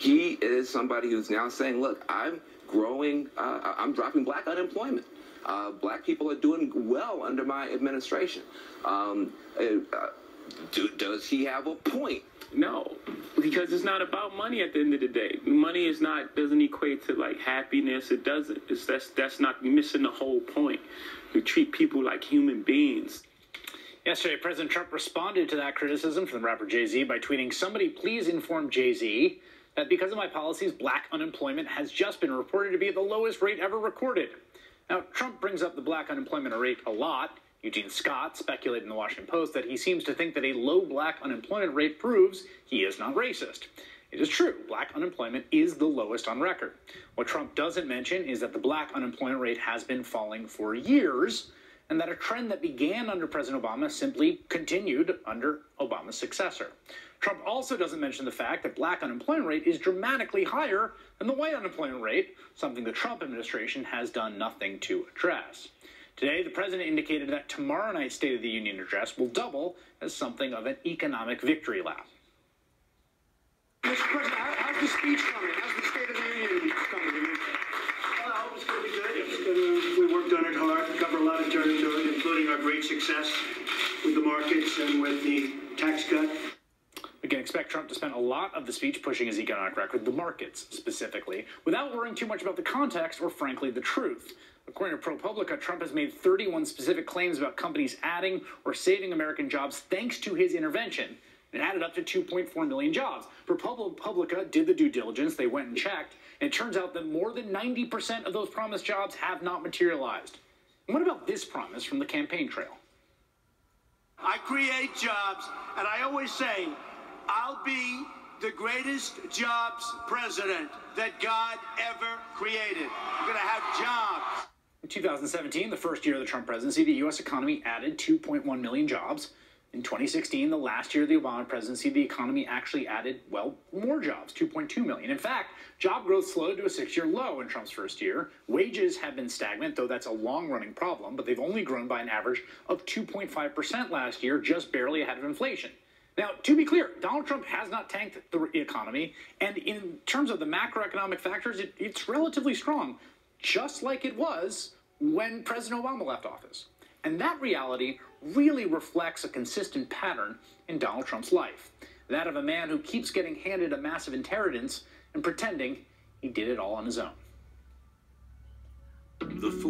He is somebody who's now saying, look, I'm growing, I'm dropping black unemployment. Black people are doing well under my administration. Does he have a point? No, because it's not about money at the end of the day. Money is not, doesn't equate to like happiness. It doesn't. It's that's not missing the whole point. We treat people like human beings. Yesterday, President Trump responded to that criticism from the rapper Jay-Z by tweeting, "Somebody please inform Jay-Z that because of my policies, black unemployment has just been reported to be at the lowest rate ever recorded." Now, Trump brings up the black unemployment rate a lot. Eugene Scott speculated in the Washington Post that he seems to think that a low black unemployment rate proves he is not racist. It is true, black unemployment is the lowest on record. What Trump doesn't mention is that the black unemployment rate has been falling for years, and that a trend that began under President Obama simply continued under Obama's successor. Trump also doesn't mention the fact that black unemployment rate is dramatically higher than the white unemployment rate, something the Trump administration has done nothing to address. Today, the president indicated that tomorrow night's State of the Union address will double as something of an economic victory lap. Mr. President, how's the speech coming? How's the State of the Union coming? Well, I hope it's going to be good. We worked on it hard, covered a lot of territory, including our great success with the markets and with the tax cut. We can expect Trump to spend a lot of the speech pushing his economic record, the markets specifically, without worrying too much about the context or, frankly, the truth. According to ProPublica, Trump has made 31 specific claims about companies adding or saving American jobs thanks to his intervention. It added up to 2.4 million jobs. ProPublica did the due diligence. They went and checked. And it turns out that more than 90% of those promised jobs have not materialized. And what about this promise from the campaign trail? I create jobs, and I always say, I'll be the greatest jobs president that God ever created. I'm going to have jobs. In 2017, the first year of the Trump presidency, the U.S. economy added 2.1 million jobs. In 2016, the last year of the Obama presidency, the economy actually added, well, more jobs, 2.2 million. In fact, job growth slowed to a six-year low in Trump's first year. Wages have been stagnant, though that's a long-running problem, but they've only grown by an average of 2.5% last year, just barely ahead of inflation. Now, to be clear, Donald Trump has not tanked the economy, and in terms of the macroeconomic factors, it's relatively strong, just like it was when President Obama left office. And that reality really reflects a consistent pattern in Donald Trump's life, that of a man who keeps getting handed a massive inheritance and pretending he did it all on his own.